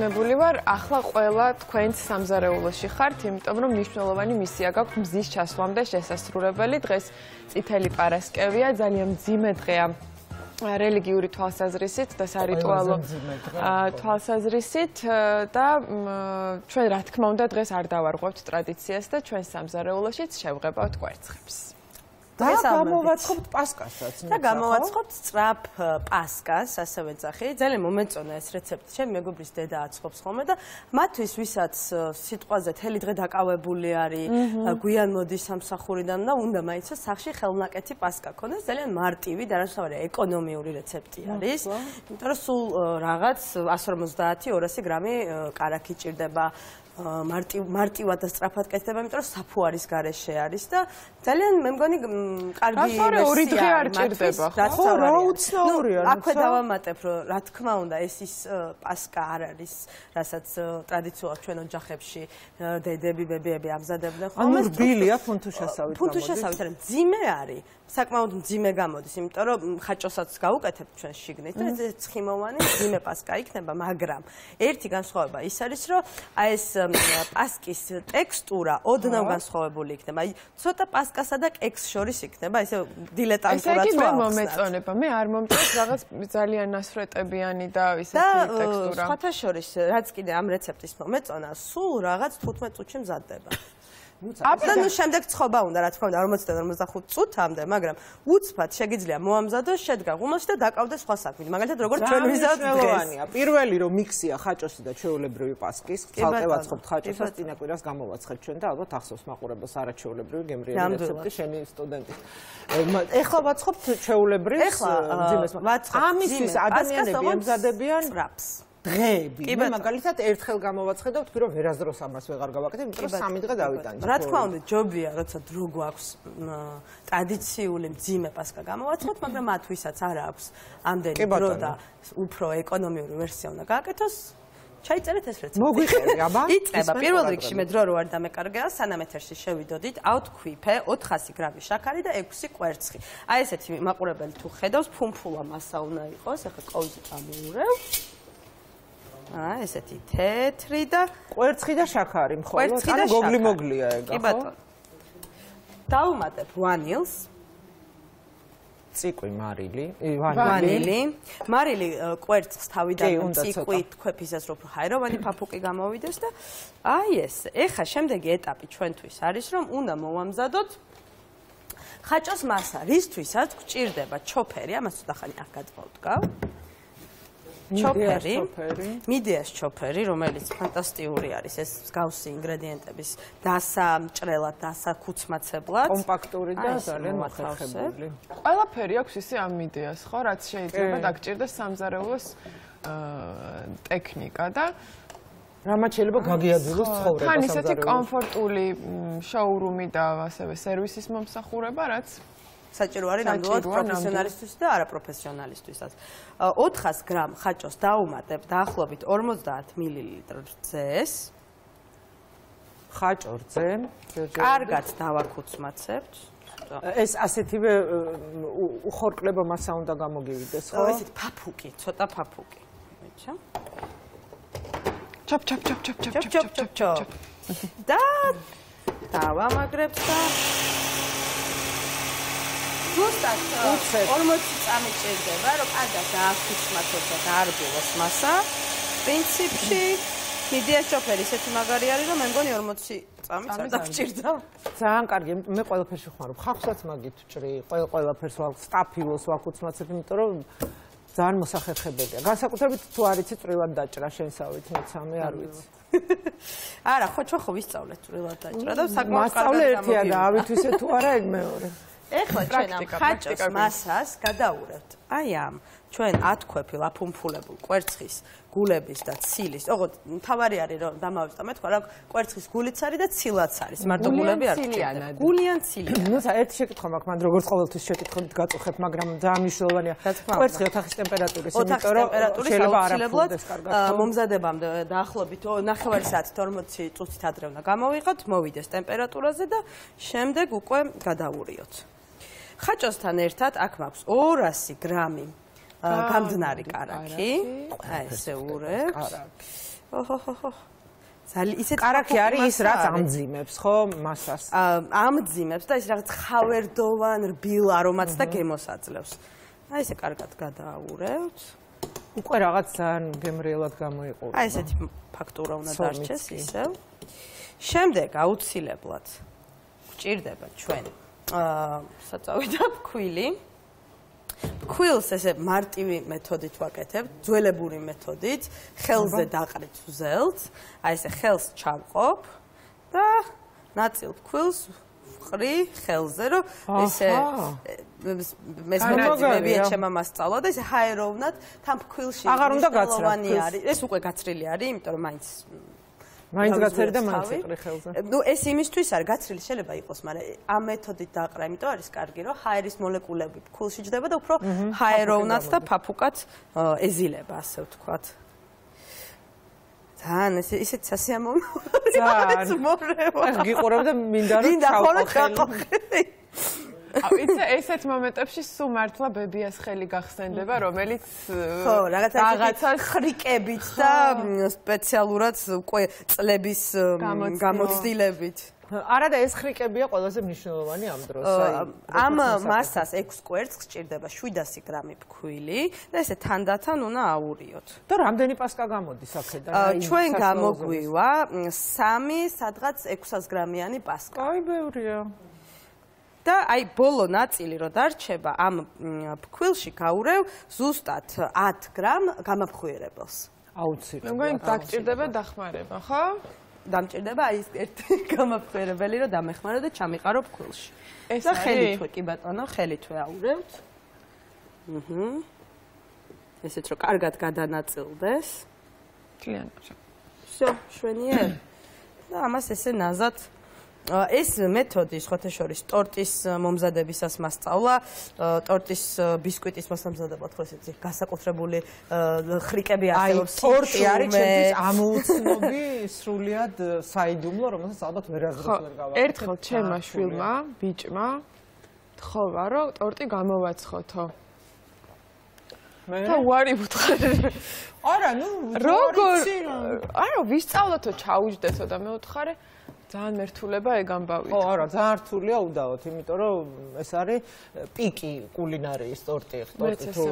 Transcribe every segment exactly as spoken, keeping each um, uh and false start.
Nebolivar, ახლა ყველა თქვენს სამზარეულოში ხართ, იმიტომ რომ მნიშვნელოვანი მისია გაქვთ მზის ჩასვლამდე შესასრულებელი. Დღეს წითელი პარასკევია, ძალიან მძიმე დღეა რელიგიური თვალსაზრისით და სარიტუალო თვალსაზრისით და ჩვენ რა თქმა უნდა დღეს არ დავარღვევთ ტრადიციას და ჩვენ სამზარეულოშიც შევღებავთ კვერცხებს. Da, გამოվածხობთ პასკასაც. Da, გამოվածხობთ სწრაფ პასკას, ასევე ძახი. Ძალიან მომეწონა ეს რეცეპტი. Ჩემი მეგობრის დედა აწყობს ხოლმე და მათთვის, ვისაც სიტყვაზე თელი დღე დაკავებული არის, გვიან მოდის სამსახურიდან და უნდა მაიცოს სახში ხელნაკეთი პასკა ქონდეს. Ძალიან მარტივი და არასავარია ეკონომიური რეცეპტი არის. Იმიტომ რომ სულ რაღაც 백cincisprezece - două sute გრამი კარაქი ჭირდება. Martiua de strapat, că este pentru sapuaris care se aris, da? Talen, mă gândi că ar fi o ridicare, da? Acum da, am atât pro, la cum am unde este ascaris, rasat tradiția, ce nu jahepsi, de debi bebi am zadevne. Am urbilia, puntușa sau puntușa sau zimeari. Să cum am unde zimegam, deci într-o hăciosat scau, că te puteți șigni, trebuie să schimăvani zime pascaic, ne băm agram. Ertigan scoaba, isarisro, aes pascis textura, odnam gan scoabul, ne băm. Sota pasca să dac exșoris, ne băm. Este diletant. Este aici un moment, o ne băm. Mi armăm toți, zălian nasfret abiani da, isarisro textura. Da, exșoris. Răzgîde am receptis moment, o nasura, răz tutme tucim zadeva. Apoi nu știu dacă trebuie să fac ceva, dar nu știu dacă trebuie să fac ceva, dar nu știu dacă trebuie să fac ceva, dar nu știu dacă trebuie să fac ceva, dar nu știu dacă trebuie să fac ceva, dar nu știu dacă trebuie să fac ceva, dar nu Drebi, mă gândesc că ertxel gămovaț că dau tipul verazdros am răsfăț gargava că tipul samit că dau itan. Răt cum unde jobia, răt să drugu ax tradițiile mțime pasca gămovaț că măcar matuisat sarabs am deni broda upro economiu versiunea că că tos ce ai țeles răt. Mogui gaba. Itleba primul drept și medrorul arda me cargea să n-am terșit șevi dodit out cuipe ot xasi gravi șacari da ecusi cuertxi. Aici este măcurebel tu xedos pumpula masauna iqos să că auzi amureu. A, este tetri da. Cuertxi da şacari, mă xolot. Cuertxi da şacari. Gogli moglia e gata. Ibaton. Taumatep vanils. Țicui marili. Vanili. Marili cuertxi stavi da. Țicui cuepisez ropu hairo, vani papuki gamovides da. A, este. Exa, şemdegi etapi ჩვენთვის არის რომ უნდა მოვამზადოთ. Xaços masa, ristviსაც გჭირდება ჩოფერი, ამას უხანი აქ გადმოვდგავ. Choperi, midiyas choperi, რომელიც ფანტასტიკური არის ეს მსგავსი ინგრედიენტების დასამჭრელად, დასაკუცმაცებლად. Კომპაქტური და ძალიან მოხერხებული. Ყველაფერი აქვს ისე ამ მიდიას, ხო, რაც შეიძლება დაგჭირდეს სამზარეულოს ტექნიკა და რამაც შეიძლება გაგიაძულოს ცხოვრება სამზარეულოს. თან ისეთი კომფორტული შოურუმი და ასევე სერვისის მომსახურება, რაც საჭირო არის ნამდვილად პროფესიონალისტვის და არაპროფესიონალისტვისაც. ოთხ-ს გრამ ხაჭოს დავუმატებ დაახლოებით cincisprezece მილილიტრ რძეს. ხაჭო რძე. კარგად დავაკუცმაცებთ. ეს ასეთივე უხორკლება მასა უნდა გამოგივიდეს, ხო? ესეთ ფაფუკი, ცოტა ფაფუკი. მეჩა. ჩაპ ჩაპ ჩაპ ჩაპ ჩაპ ჩაპ ჩაპ ჩაპ. და დავამაგრებ და Justat, ormotit am înțeles, dar am dat cuțmătoare darbivos masa, principii, ideea choperi, se ține magariari, dar mengoni ormotit am înțeles. Să am cargem, mi-e coada persoană, xapsat magit, ceri, coada coada persoană, stabilos, va cuțmătse, pentru că am musahet xebede. Gânsa cu trebuie tu arici, tu trebuie să dai, la șensauvit, nu ți-am iarvit. Ara, xocho xoviș saulet, trebuie să dai. Dar să mă saulet, ia da, avit ușe tu arăi meore. Ეხლა ჩვენ ამ ხაჭოს მასას გადაურევთ. Აი ამ ჩვენ ათქვეფი ლაფუმფულებულ კვერცხის გულების და ცილის. ოღო თავარი არის რომ დამავიწყდა მე თქვა რა კვერცხის გულიც არის და ცილაც არის. Მარტო გულები არ გვჭირდება. გულიან ცილი. ნუცა ერთი შეკითხვა მაქვს, მან როგორც ყოველთვის შეკითხებით გაწუხებ, მაგრამ ძალიან მნიშვნელოვანია. კვერცხი ოთახის ტემპერატურის, იმიტომ რომ შეიძლება არ აფუნდეს კარგად. მომზადებამდე დაახლოებით ნახევარი საათი paisprezece წუთით ადრე უნდა გამოვიღოთ, მოვიდეს ტემპერატურაზე და შემდეგ უკვე გადაურიოთ. Ხაჭოსთან ერთად აქ მაქვს două sute გრამი გამდნარი კარაქი, აი ესე ურებს. Care chiar este rata amzimebs, ho, masas. Amzimebs, da, este rata haverdovan, bil, aromat, da, chemosatlevs. Ai se carcat ca da ureuț. Ucoi ragatsan, gemrelat ca mai o. Ai se factura una darce, sisel. Შემდეგ აუცილებლად გვჭირდება ჩვენ აა საწავიდა ფქვილი. Ფქვილს ესე მარტივი მეთოდით ვაკეთებთ, ძველებური მეთოდით, ხელზე დაყრით უზელს, აი ესე ხელს ჩავყობ და ნაწილ ფქვილს ვყრი ხელზე, რომ ესე ეს მეთოდები შემამასწავლა და ესე ჰაეროვნად თან ფქვილში აღარ უნდა გაცრილოვანი არის. ეს უკვე გაცრილი არის, იმიტომ რომ მაინც მაინც გაცერდა მაინც იყრი ხელზე. ნუ ეს იმისთვის არ გაცრილი შეიძლება იყოს, მაგრამ ამ მეთოდით დაყრა, იმიტომ არის კარგი, რომ ჰაერის მოლეკულები ფქულში ჯდება და უფრო ჰაეროვნად და ფაფუკად ეზილება, ასე ვთქვათ. ძალიან ეს ისეთ სასიამოვნოა. ძალიან მორევა. ეს გიყურებდა მინდა რომ ჩავყო ხელი. Იცი ესეთ მომენტებში სულ მართლა ბებიას ხელი გახსენდება, რომელიც ხო, რაღაცა ხრიკებით და სპეციალურად უკვე წლების გამოცდილებით. არა და ეს ხრიკებია ყველაზე მნიშვნელოვანი ამ დროს. ამ მასას ექვს კვერცხს ჭირდება შვიდასი გრამი ფქვილი და ესე თანდათან უნდა აურიოთ. და რამდენი პასკა გამოდის აქედან? ჩვენ გამოგვივა სამი, სადღაც ექვსას გრამიანი პასკა. აი, ბევრია. და აი ბოლო ნაწილი რო დარჩება ამ ფქვილში გაურევ ზუსტად ათ გრამ გამაფხვიერებელს. აუცილებლად. მეგონი დაგჭირდება დახმარება, ხო? დამჭირდება აი ეს ერთი გამაფხვიერებელი რო დამეხმარო და ჩამიყარო ფქვილში. ეს და ხელით კი ბატონო, ხელით ვაურევთ. აჰა. ესეც რო კარგად გადანაწილდეს. ძალიან კარგი. всё, შვენიერ. და ამას ესე ნაზად ეს მეთოდი შეხოთაშორის ტორტის მომზადებისას მასწავლა, ტორტის ბისკვიტის მოსამზადებლად ხო ესეთი გასაკუთრებული ხრიკები არსებობს. აი, ტორტი არის ჩემთვის ამოუცნობი, სრულიად საიდუმლო, რომელსაც ალბათ ვერ აღწევს გავაკეთე. ერთხელ ჩემმა შვილმა, ბიჭმა თხოვა, რომ ტორტი გამოვაცხოთო. და უარი ვუთხარი. არა, ნუ როგორ არა, ვისწავლათო, ჩაუჯდეთო და მე ვუთხარი ძალიან მერთულება ეგ ამბავი. ო, არა, ძალიან რთულია უდავოთ, იმიტომ რომ ეს არის პიკი კულინარიის ტორტი, ტორტი თუ.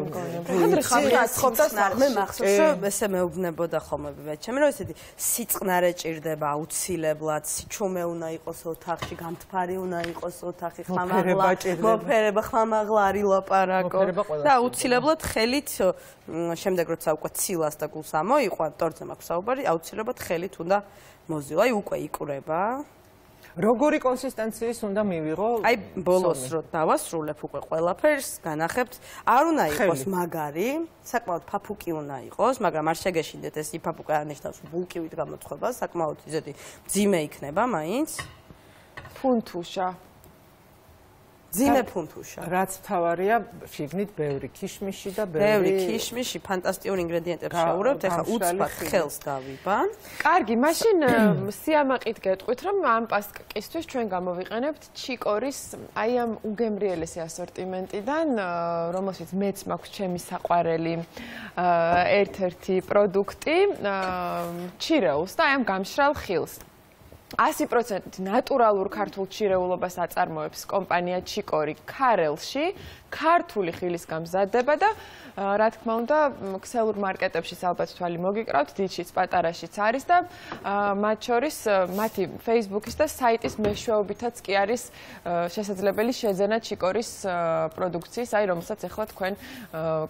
ხანდრე ხამხსნარ მე მახსოვს, რომ ესე მეუბნებოდა ხოლმე ბიჭემ, რომ ესეთი სიწყნარე ჭირდება აუცილებლად, სიჩუმე უნდა იყოს ოთახში, გამთფარი უნდა იყოს ოთახი, ხმამაღლა, მოფერება ხმამაღლა არ ილაპარაკო და აუცილებლად ხელით შემდეგ როცა უკვე ცილას და გულს ამოიყვან, ტორტზე მაქვს საუბარი, აუცილებლად ხელით უნდა მოზილა, აი უკვე იკურება. როგორი კონსისტენციის უნდა მივიღო? აი ბოლოს რო დავასრულებ უკვე ყველაფერს, განახებთ, არ უნდა იყოს მაგარი, საკმაოდ ფაფუკი უნდა იყოს, მაგრამ არ შეგეშინდეთ ეს ფაფუკი არ ნიშნავს ბულკივით გამოცხება, საკმაოდ ისეთი ძიმე იქნება მაინც. ფუნთუშა. ძიმე ფუნთუშა. რაც თავარია, შიგნით ბევრი ქიშმიში და ბევრი ბევრი ქიშმიში, ფანტასტიკური ინგრედიენტებს შევურებთ, ეხლა უცბად ხელს დავიბან. კარგი, მაშინ სიამაყით გეტყვით, რომ ამ პასკისთვის ჩვენ გამოვიყენებთ ჩიკორის, აი ამ უგემრიელესი ასორტიმენტიდან, რომელშიც მეც მაქვს ჩემი საყვარელი ერთ-ერთი პროდუქტი, ჩირეულს და აი ამ გამშრალ ხილს. ასი პროცენტი ნატურალურ ქართულ ჩირეულობას აწარმოებს კომპანია ჩიკორი ქარელში, ქართული ხილის გამზადდება და რა თქმა უნდა ქსელურ მარკეტებშიც ალბათ თვალი მოგიკრავთ, დიჩიც, პატარაშიც არის და მათ შორის მათი Facebook-ის და საიტის მეშვეობითაც კი არის შესაძლებელი შეძენა ჩიკორის პროდუქციის, აი რომელსაც ახლა თქვენ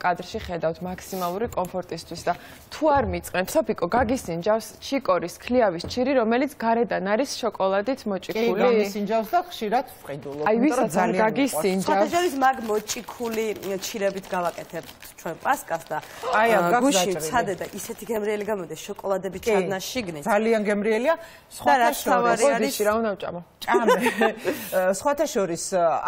კადრში ხედავთ მაქსიმალური კომფორტისთვის და თუ არ მიწყენთ, სოფიკო გაგისინჯავს ჩიკორის ქლიავის ჩირი, რომელიც გარედან არის შოკოლადით მოჭიქული. კი, გაგისინჯავს და ხშირად ვყიდულობ. აი, ვისაც არ გაგისინჯავს. შესაძლოა მაგ მოჭიქული ჩირებით გავაკეთებთ ჩვენ პასკას და აი ამ გუშინ ცადე და ისეთი გემრიელი გამოდის შოკოლადები ჩადნა შიგნით. ძალიან გემრიელია. სხვათაშორის ოდიში რა უნდა ვჭამო? ჭამე. სხვათაშორის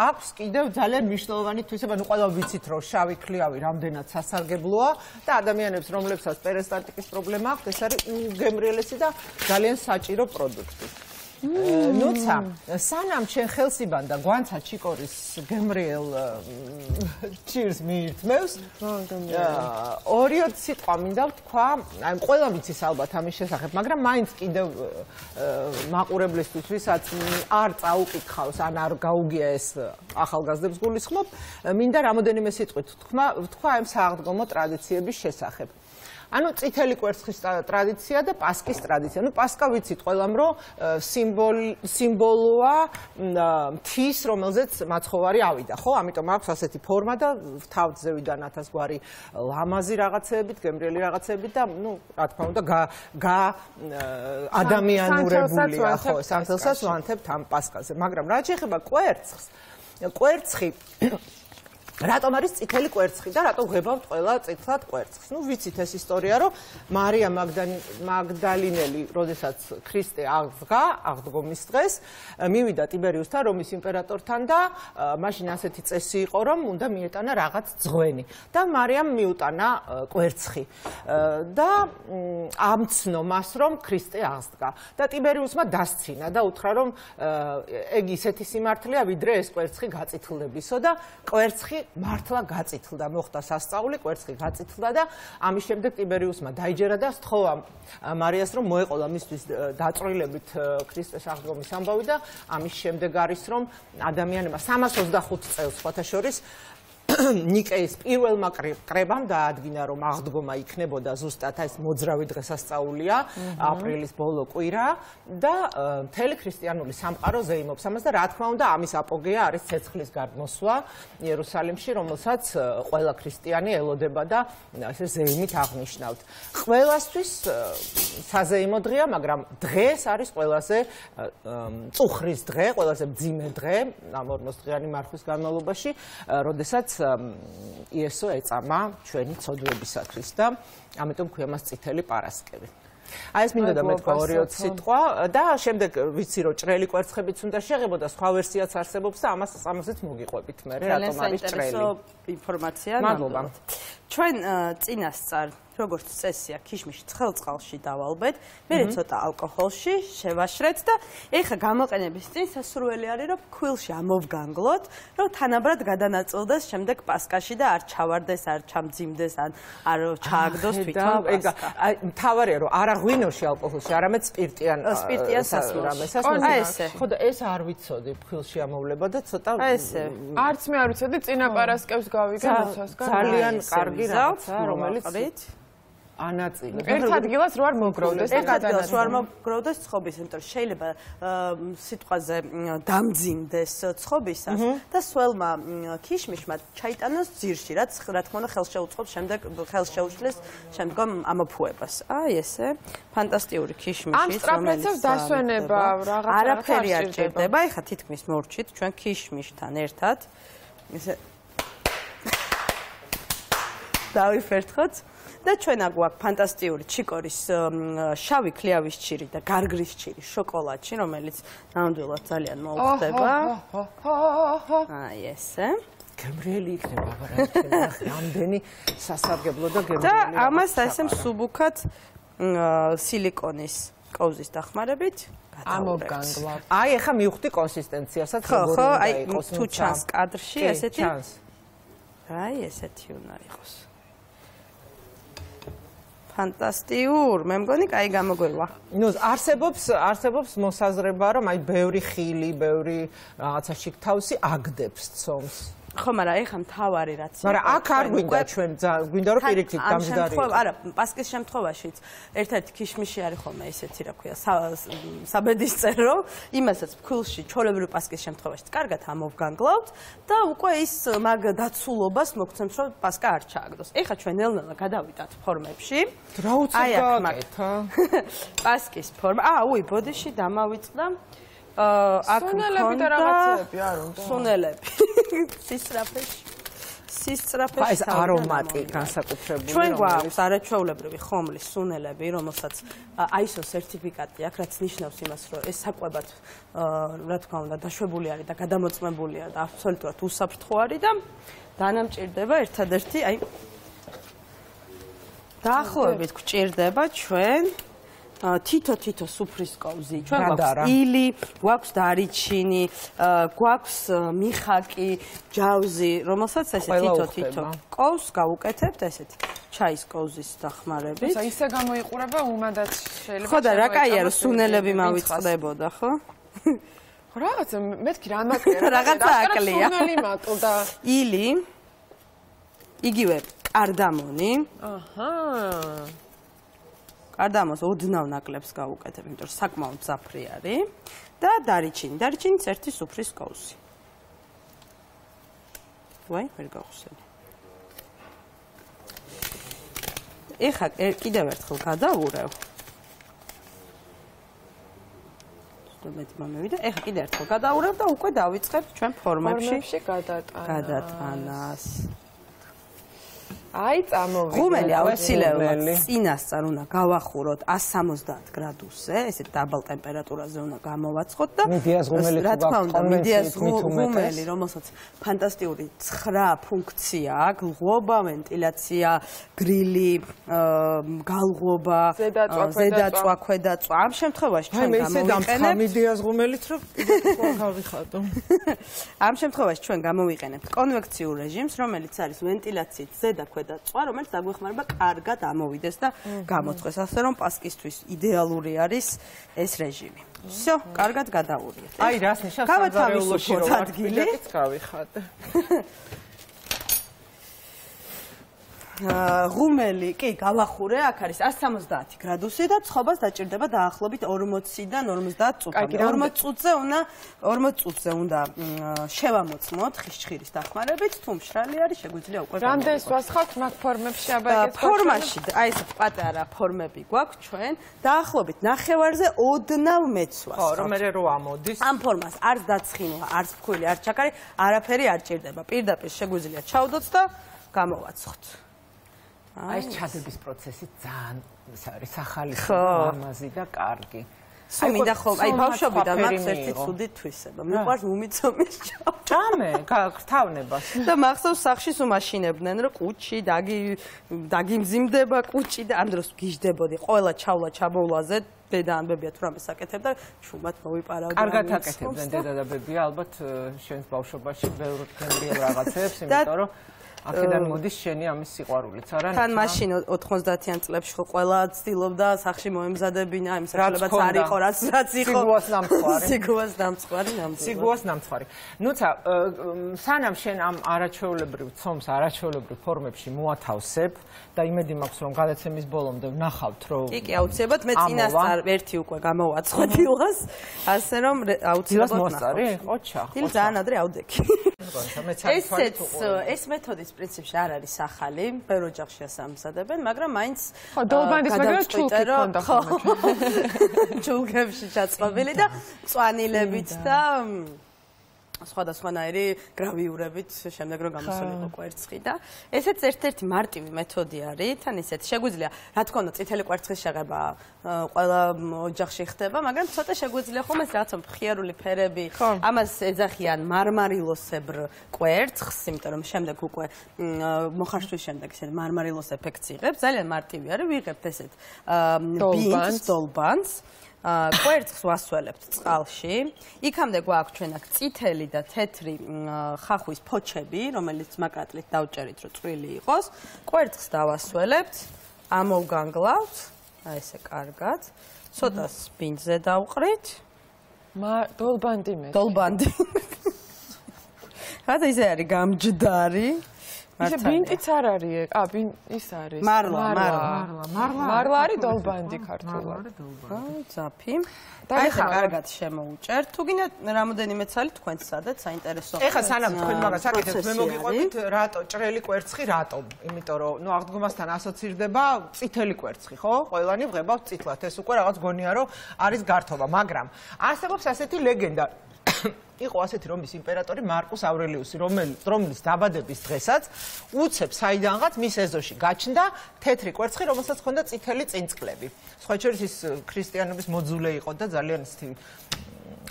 აქვს კიდევ ძალიან მნიშვნელოვანი თვისება, ნუ ყველა ვიცით რომ შავი ქლიავი რამდენად სასარგებლოა და ადამიანებს რომლებსაც პერისტალტიკის პრობლემა აქვს, ეს არის გემრიელესი და ძალიან საჭირო პროდუქტი. Nuța, sanam ce înhelsiban, dar guanța cicoris gemriel cheers mi meus. Oriot sitqaminda tqva, ai qvela vitsis albat amis შესახებ, მაგრამ მაინც კიდევ მაყურებლისთვისაც არ წაუკითხავს, ან არ გაუგია ეს ახალგაზრდებს გულისხმობ, მინდა რამოდენიმე სიტყვით თქვა, თქვა ამ სააღდგომო ტრადიციების შესახებ. Anu țiteli კვერცხის ტრადიცია და პასკის ტრადიცია. Nu პასკა ვიცით ყველამ რომ სიმბოლოა მთის, რომელზეც მაცხოვარი ავიდა, ხო? Ამიტომ აქვს ასეთი ფორმა და თავზე ვიდან ათასგვარი ლამაზი რაღაცეებით, გემრიელი რაღაცეებით და, ну, რა თქმა უნდა, გა ადამიანურებულია, ხო? Სანთელსაც ვანთებთ ამ პასკაზე, მაგრამ რა შეიძლება კვერცხს? კვერცხი Ratom არის წითელი კვერცხი და რატო ვღებავთ ყველა წითლად კვერცხს. Ну, ვიცით ეს ისტორია, რომ მარია მაგდალინელი, როდესაც ქრისტე აღდგა, აღდგომის დღეს, მივიდა ტიბერიუსთან, რომის იმპერატორთან და მაშინ ასეთი წესი იყო, რომ უნდა მიეტანა რაღაც ძღვენი და მარიამ მიუტანა კვერცხი და ამცნო მას, რომ ქრისტე აღდგა და ტიბერიუსმა დასცინა და უთხრა, რომ ეგ ისეთი სიმართლეა, ვიდრე ეს კვერცხი გაწითლდებისო და კვერცხი Martla gacitla, moxta sascauli, კვერცხი gacitla და ამის შემდეგ ტიბერიუსმა დაიჯერა და სთხოვა მარიას რომ მოეყოლა მისთვის დაწვრილებით ქრისტეს აღდგომის ამბავი და ამის შემდეგ არის რომ ადამიანებმა სამას ოცდახუთ წელს სხვათაშორის ნიკეის პირველმა კრებამ დაადგინა რომ აღდგომა იქნებოდა ზუსტად ეს მოძრავი დღესასწაულია აპრილის ბოლო კვირა და მთელი ქრისტიანული სამყარო ზეიმობს ამას და რა თქმა უნდა ამის აპოგეა არის ცეცხლის გადმოსვლა იერუსალიმში რომელსაც ყველა ქრისტიანი ელოდება და ესე ზეიმით აღნიშნავთ ყველასთვის საზეიმო დღეა მაგრამ დღეს არის ყველაზე წუხრის დღე ყველაზე მძიმე დღე ამ ორმოცდღიანი მარხვის განმავლობაში როდესაც Iesă e țama, cine s-a dus bisatrice, da, ametom cu emas citeli paraskevi. Aici mi-a dat metka oriot citwa, da, și am de viciroj relic ortschebit sunt așeagă, băda scoaversia țarse bobsa, amas amas et mugi robit mere, atom avis relic. Informația. Madloban. Cine cine star, rogort sesia, kismish, tchelt calci davalbet, meritota alcoholși, șevașret da, echa gamal canebistin, să surveliare rob quilși amov ganglot, rot hanabrat gadanat oldas, șemdek pascași da, ar chavardes, ar chamzimdes, ar chagdos, tuitam. Ega, tavarero, ara huinoși alcoholși, ara met spirtian, spirtian să surame, să surame. Aise. Coda aise arvitsodi, quilși amovle, băda tota. Aise. Arts mi arvitsodi, cine parascăvs gavi, gavi, რომელიც ანაწილებს. Ერთ ადგილას რო არ მოგროვდეს, ერთ ადგილას რო არ მოგროვდეს ცხობის, იმიტომ შეიძლება სიტყვაზე დამძიმდეს ცხობისას და სველმა ქიშმიშმა ჩაიტანოს ძირში, რაც რა თქმა უნდა ხელშეუწყობს შემდეგ ხელშეუშლის შემდგომ ამოფუებას. აი ესე ფანტასტიკური ქიშმიში, რომელიც დასვენება რაღაცა არაფერი არ ჭირდება, ეხა თითქმის მორჩით ჩვენ ქიშმიშთან ერთად ესე დავიფერთხოთ და ჩვენ აგვაქვს ფანტასტიკური ჩიკორის შავი ქლიავის ჩირი და გარგრის ჩირი შოკოლადში, რომელიც ნამდვილად ძალიან მოუხდება. აი ესე. Გემრიელი იქნება, მაგრამ რამდენი სასარგებლო და გემრიელი. და ამას ასე მსუბუქად სილიკონის კოვზის დახმარებით გადავუგანგლავთ. აი ეხა მივხვდი კონსისტენციასაც, როგორ უნდა იყოს. თუ ჩანს კადრში ესეთი. Ai ესეთი უნდა იყოს. Fantastic, mă gândesc că ai gama golva. Nu, arsebobs, arsebobs, mosazrebaro, mai beuri chili, beuri, ața și tausi agdebst soms. Ხომარა ეხა მთავარი რაც მაგრამ აქ არ გვინდა ჩვენ გვინდა რომ პირიქით გამძდარი ხო არა პასკის შემთხვევაშიც ერთ-ერთი ქიშმიში არის ხოლმე ესეთი რა ქვია საბედის წერო იმასაც ფქულში ჩოლებრივ პასკის შემთხვევაშიც კარგად ამოვგანგლავთ და უკვე ის მაგ დაცულობას მოგცემს რომ პასკა არ ჩააგდოს ეხა ჩვენ ელნელა გადავიტანთ ფორმებში რა უცებ პასკის ფორმა აა უი ბოდიში დამავიწყდა აქ მქონდა სუნელები სისწრაფეში ეს არომატი განსაკუთრებული ჩვენ გვაქვს არაჩვეულებრივი ხომლის სუნელები რომელსაც აისო სერტიფიკატი აქვს რაც ნიშნავს იმას რომ ეს საკვებად რა თქმა უნდა დაშვებული არის და გადამოწმებულია და აბსოლუტურად უსაფრთხოარი და დანამჭირდება ერთადერთი აი დაახლოებით გვჭირდება ჩვენ Tito Tito Supriskauzi, Radara, Ili, Guax Daricini, Guax Mihaki, Jauzi, Romosat, Tito Tito, Kauska, Ukatet, Chais Kauzis, Tahmarebi. Să-i se gămui curaba, umadat, Hodara, Kaier, sunele Bimavit, Leboda, ho? Ragazzi, metki ramat, ragazzi, Ili, Igiwe, Ardamoni. Aha. Ardamos, odinau naklebs გავუკეთებ, იმიტომ რომ საკმაოდ საფრე არის და დარიჩინი, დარიჩინიც ერთი სუფრის კავსი. ვაი, ვერ გავხსენე. ეხლა კიდევ ერთხელ გადავურევ. ზოგადად მომივიდა. ეხლა კიდევ ერთხელ გადავურევ და უკვე დავიწყებ ჩვენ ფორმებში გადატანას. Ai, amovit. Gumeli, auxiliarul. Inastar una gavahurot a șaizeci de graduse, este tabel temperatura zona gamovatscota. Midias gumeli, ratpaunda, midias gumeli, romosat. Fantastiuri, țhra, punctia, globa, ventilația, grilli, galgoba, zedat, uacuedat, am și am trecut. Midias gumeli, am și am trecut. Cioan gamovigenet. Convecțiul regim, romeli, țaris, ventilații, zedat, და წვა რომელიც აგვეხმარება კარგად ამოვიდეს და გამოწყდეს ასე რომ პასკისთვის იდეალური არის ეს რეჟიმი. Всё, კარგად გადავურიეთ. Აი რას ნიშნავს სამზარეულოში რომ ადგილიც გავიხატე. ღუმელი კი გავახურე, აქ არის o sută șaizeci გრადუსი და ცხობას დაჭირდება დაახლოებით patruzeci-დან patruzeci წუთამდე. patruzeci წუთზე უნდა patruzeci წუთზე უნდა შევამოწმოთ ხიშხირის დახმარებით, თუ მშრალი არის შეგვიძლია უკვე. Რამდენს ვასხავთ მაგ ფორმებში აბაგეთ? ფორმაში, აი ეს პატარა ფორმები გვაქვს ჩვენ, დაახლოებით ნახევარზე ოდნავ მეცვას. ხო, რომერე რო ამოდის. ამ ფორმას არც დაცხინვა, არც ფქვილი, არც ჩაკარი, არაფერი არ ჭირდება. პირდაპირ შეგვიძლია ჩავდოთ და გამოვაცხოთ. Aici chadebis procesit zan, sahali, mamazi da kargi. Sumi da khov, ai bavshobi da mak sertit sudi tviseba. Miqvars umitsomits chao. Tame, gagtavneba. Da maqsavs sakhshi sumashinebnen, ro qutshi dagi dagimzimdeba qutshi da am dros gijdebodi. Qvela chavla chabovlaze დედაამბებია თუ რამე საკეთებდა შუმად მოვიპარავდა. Კარგად აკეთებდნენ დედა და ბებია, ალბათ შენს ბავშვობაში ბევრ გემრიელ რაღაცებს, იმიტომ რომ აქედან მოდის შენი ამის სიყვარულიც, არა? თან მაშინ ოთხმოცდაათიან წლებში ხო ყველა ცდილობდა სახში მოემზადებინა, იმ საშუალებაც არ იყო, რაც რაც იყო. სიგუას ნამცხვარი. სიგუას ნამცხვარი, ნამცხვარი. სიგუას ნამცხვარი. ნუცა, სანამ შენ ამ არაჩვეულებრივ ცომს, არაჩვეულებრივ ფორმებში მოათავსებ და იმედი მაქვს რომ გადაცემის ბოლომდე ვნახავთ რომ კი კი, აუცილებლად მე წინასწარ ერთი უკვე გამოვაცხო დილას, ასე რომ აუცილებლად მოსწარი? ოჩა. დილ ძალიან ადრე ავდექი. ესეც ეს მეთოდის პრინციპში არ არის ახალი, ბევრ ოჯახში ასამზადებენ, მაგრამ მაინც ხო დოლბანდის მაგრამ ჩულკი ქონდა ხოლმე. ჩულკებში ჩაწყობილი და წვანილებით და სხვადასხვანაირი გრავიურებით შემდეგ რომ გამოსულიყო კვერცხი და ესეც ერთ-ერთი მარტივი მეთოდი არის, თან ისეთ შეგვიძლია, რა თქმა უნდა, წითელი კვერცხის შეღება ყველა ოჯახში ხდება, მაგრამ ცოტა შეგვიძლია ხოლმე რაღაცა მხიარული ფერები, ამას ეძახიან მარმარილოსებრ კვერცხს, იმიტომ რომ შემდეგ უკვე მოხარშვის შემდეგ ისე მარმარილოს ეფექტს იღებს, ძალიან მარტივი არის, ვიღებთ ესეთ ბინს, დოლბანს. Კვერცხს ვასველებთ წყალში. Იქამდე გვაქვს ჩვენ აქ წითელი და თეთრი ხახვის ფოჩები, რომელიც მაკრატლით დავჭერით, რომ წვრილი იყოს. კვერცხს დავასველებთ, ამოვგანგლავთ, აი ესე კარგად. ცოტა სპინძზე დავყრით. დოლბანდი მე. დოლბანდი. რა და ისე არის გამჯდარი. Este bintit sarari, a bint isari. Marla, marla, marla. Marla are dolbandi cartula. Zapim. Ai hargat shemoucher. Tu gine ramudeni metsalit kuensadet sa intereso. Ei ha sanam tu kuenmaga saketet. Me mogi qodit rat chereli quertski ratom. Imito ro nu artgumastan asocirdeba tsiteli quertski kho? Qvelani vghebav tsitlat. Es uqve ragats gonia ro aris gartova, magram asebobs aseti legenda. Იყო ასეთი რომის იმპერატორი მარკუს ავრელიუსი, რომელიც დაბადების დღესაც უცებ საიდანღაც მის ეზოში გაჩნდა თეთრი კვერცხი, რომელსაც ჰქონდა წითელი წინწკლები. Სხვა შორის ის ქრისტიანობის მოძულე იყო და ძალიან ისეთი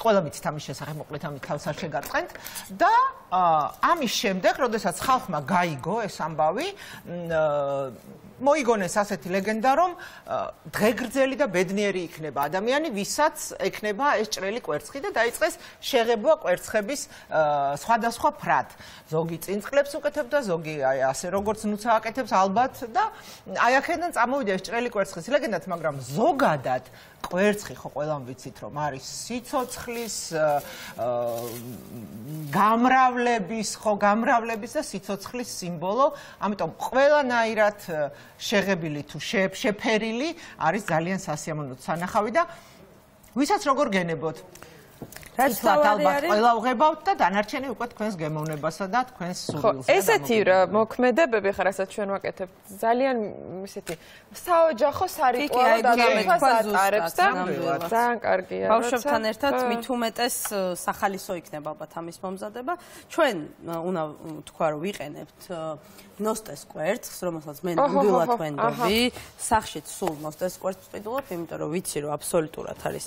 ყველა ვიცით ამის შესახებ, მოკლედ ამით თავს არ შეგარწყენთ და ამის შემდეგ, როდესაც ხალხმა გაიგო ეს ამბავი, მოიგონეს ასეთი ლეგენდა, რომ დღეგრძელი და ბედნიერი იქნება ადამიანი, ვისაც ექნება ეს ჭრელი კვერცხი და დაიწყეს შეღებვა კვერცხების სხვადასხვა ფრად. ზოგი წინწკლებს უკეთებდა, ზოგი აი ასე როგორც ნუცა აკეთებს ალბათ და აი აქედან წამოვიდა ეს ჭრელი კვერცხის ლეგენდაც, მაგრამ ზოგადად კვერცხი ხო ყველამ ვიცით რომ არის სიცოცხლის გამრავლების ხო გამრავლების და სიცოცხლის სიმბოლო, ამიტომ ყველანაირად შეღებილი თუ შეფერილი არის ძალიან სასიამოვნო სანახავი და ვისაც როგორ გენებოთ ცოტა ალბათ ყველა უღებავთ და დანარჩენი უკვე თქვენს გემოვნებასა და თქვენს სურვილს. ხო, ესეთი მოქმედებები ხარ, რასაც ჩვენ ვაკეთებთ, ძალიან ესეთი საოჯახო სარიტუალო ადამიანს ატარებს და ძალიან კარგია. ბავშვებთან ერთად მით უმეტეს სახალისო იქნება ალბათ ამის მომზადება. ჩვენ უნდა თქვა რომ ვიყენებთ ნოსტეს კვერცხს, რომელსაც მე ნამდვილად ვენდობი, სახშიც სულ ნოსტეს კვერცხს ვყიდულობ, იმიტომ რომ ვიცი რომ აბსოლუტურად არის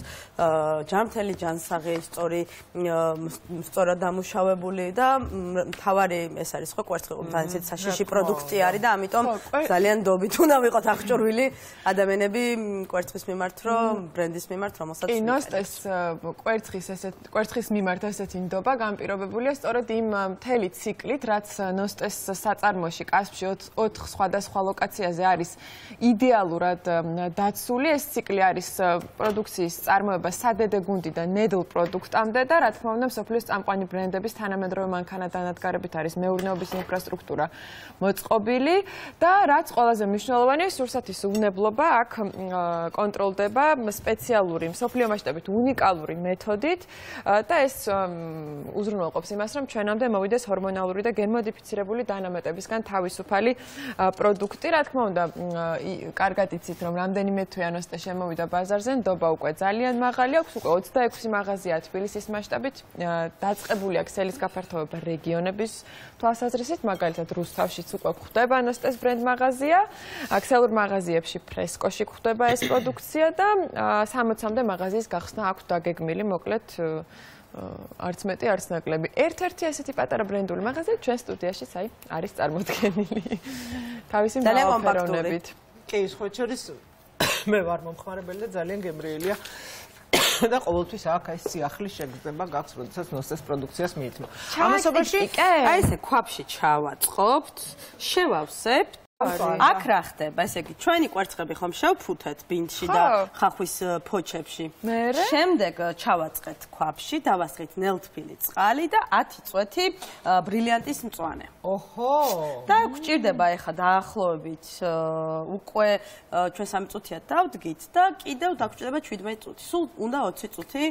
ჯანმრთელი ჯანსაღი სწორად დამუშავებული და მთავარი ეს არის ხო კვერცხი, თუნდაც საშიში პროდუქტი არის და ამიტომ ძალიან დობით უნდა ვიყოთ აღჭურვილი ადამიანები კვერცხის მიმართ, რომ ბრენდის მიმართ, რომელსაც ინოსტეს კვერცხის ესეთ კვერცხის მიმართ ესეთი ნდობა განპირობებულია სწორედ იმ მთელი ციკლით, რაც ნოსტეს საწარმოში კასპში ოთხ სხვადასხვა ლოკაციაზე არის იდეალურად დაცული. ეს ციკლი არის პროდუქციის წარმოება სადედე გუნდიდან ნედლ პროდუქტამდე და რა თქმა უნდა მსოფლიოს წამყვანი ბრენდების თანამედროვე მანქანათანადგარებით არის მეურნეობის ინფრასტრუქტურა მოწყობილი და რაც ყველაზე მნიშვნელოვანია, სურსათის უვნებლობა აქ კონტროლდება სპეციალური მსოფლიო მასშტაბით უნიკალური მეთოდით და ეს უზრუნველყოფს იმას, რომ ჩვენამდე მოვიდეს ჰორმონალური და გენმოდიფიცირებული დანამატებისგან თავისუფალი პროდუქტი. რა თქმა უნდა კარგად იცით, რომ რამდენიმე თვიანოსთან შემოვიდა ბაზარზე, ნდობა უკვე ძალიან მაღალი აქვს, უკვე ოცდაექვსი მაღაზია თბილისის მასშტაბით დაწყებული აქვს ელის გაფართოვება რეგიონების თვალსაზრისით, მაგალითად რუსთავშიც უკვე გვხვდება ნოსტეს ბრენდ მაღაზია, აქსელურ მაღაზიებში ფრესკოში გვხვდება ეს პროდუქცია და სამოცამდე მაღაზიის გახსნა აქვს დაგეგმილი, მოკლედ არც მეტი არც ნაკლები. ერთ-ერთი ესეთი პატარა ბრენდული მაღაზია ჩვენ სტუდიაშიც აი არის წარმოდგენილი თავისი მრავალფეროვნებით. კი, სხვათა შორის მე ვარ მომხმარებელი და ძალიან გემრიელია და ყოველთვის აქ ეს სიახლე შეგრძნება გაქვს, როდესაც ნოსტეს პროდუქციას მიითმა. ამასობაში აი ესე ქვაბში ჩავაწყობთ, შევავსებთ. აქ რა ხდება? ესე იგი, ჩვენი კვერცხები ხომ შევფუთეთ ბინდში და ხახვის ფოჩებში. შემდეგ ჩავაწყეთ ქვაბში, დავასხით ნელთბილი წყალი და ათი წვეთი ბრილიანტის მწვანე. ოჰო! და გვჭირდება ეხლა დაახლოებით უკვე ჩვენ სამი წუთიად დავდგით და კიდევ დაგჭირდება შვიდმეტი წუთი. სულ უნდა ოცი წუთი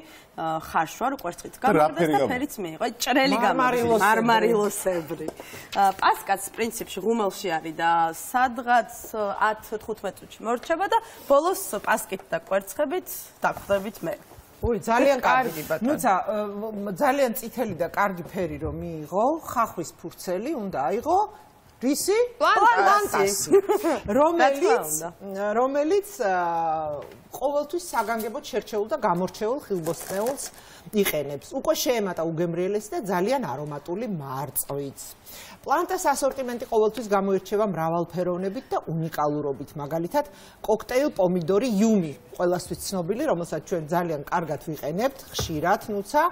ხარშვა, რომ კვერცხით გამოვიდეს და ფერიც მიიღო. ჭრელი გამოდის, მარმარილოსებრი. პასკაც პრინციპში ღუმელში არის და სადღაც ათს თხუთმეტ წუთში მორჩება და ბოლოს პასკით და კვერცხებით დაგხვდებით მე. ოი, ძალიან კარგი ბატონო. ნუცა, ძალიან წითელი და კარგი ფერი რომ მიიღო, ხახვის ფურცელი უნდა აიღო, რისი? პლანტასი. რომელიც რომელიც ყოველთვის საგანგებოდ შერჩეულ და გამორჩეულ ხილბოსნეულს იყენებს. უკვე შეემატა უგემრიელეს და ძალიან არომატული მარწვიც. პლანტას ასორტიმენტი ყოველთვის გამოირჩევა მრავალფეროვნებით და უნიკალურობით. მაგალითად, კოქტეილ პომიდორი იუმი, ყველასთვის ცნობილი, რომელსაც ჩვენ ძალიან კარგად ვიყენებთ, ხშირად ნუცა,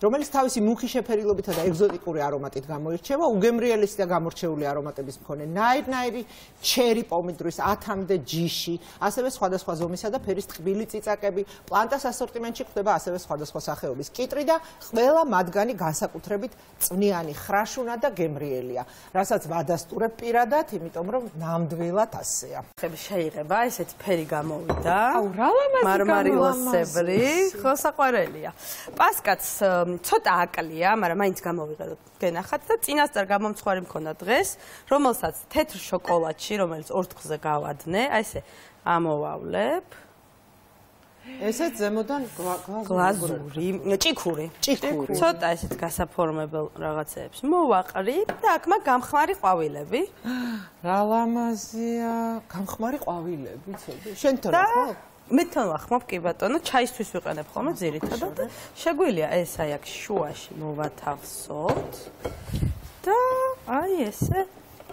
რომელიც თავისი მუქი შეფერილობითა და ეგზოტიკური არომატით გამოირჩევა, უგემრიელესი და გამორჩეული არომატების მქონე ნაირ-ნაირი, ჩერი პომიდორის, ათამდე ჯიში, ასევე სხვადასხვა ზომისა და ფერის ტკბილი წიწაკები. პლანტას ასორტიმენტში გვხვდება ასევე სხვადასხვა სახეობის კიტრი და ყველა მათგანი განსაკუთრებით წვნიანი, ხრაშუნა და გემრიელია, რასაც ვადასტურებ პირადად, იმიტომ რომ ნამდვილად ასეა. შეიღება, ესეთი ფერი გამოვიდა. აუ, რა ლამაზი მარმარილოსებრი, ხო საყვარელია. პასკაც ცოტა აკლია, მაგრამ მაინც გამოვიღეთ, გენახათ და წინასწარ გამომცხვარი მქონდა დღეს, რომელსაც თეთრ შოკოლადში, რომელიც ორ თხზე გავადნე, აი ესე ამოვავლებ. Eset zemodan glazuri, ჭიქური, ჭიქური. Ცოტა ესეთ გასაფორმებელ რაღაცეებს მოვაყრი და აქ მაგ გამხმარი ყვავილები. Რა ლამაზია, გამხმარი ყვავილები, ცოტა. შენ თორე ხო? მე თოლა ხმობ კი ბატონო, ჩაისთვის ვიყენებ ხოლმე ძირითადად და შეგვიძლია ეს აი აქ შუაში მოვათავსოთ და აი ესე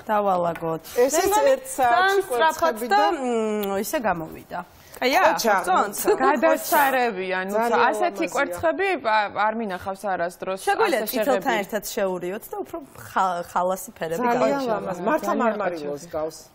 დავალაგოთ. ესეც ერთსაათი კვერცხები და ისე გამოვიდა. Ia, șansă. Cadă șarăbia, nu știu. Așa ți cuartșebi, armina, xavsara, stros. Și acolo, și tot aici te-ai șeuriut, te-au prob, xalasi perebi. Marta Marmarilovska.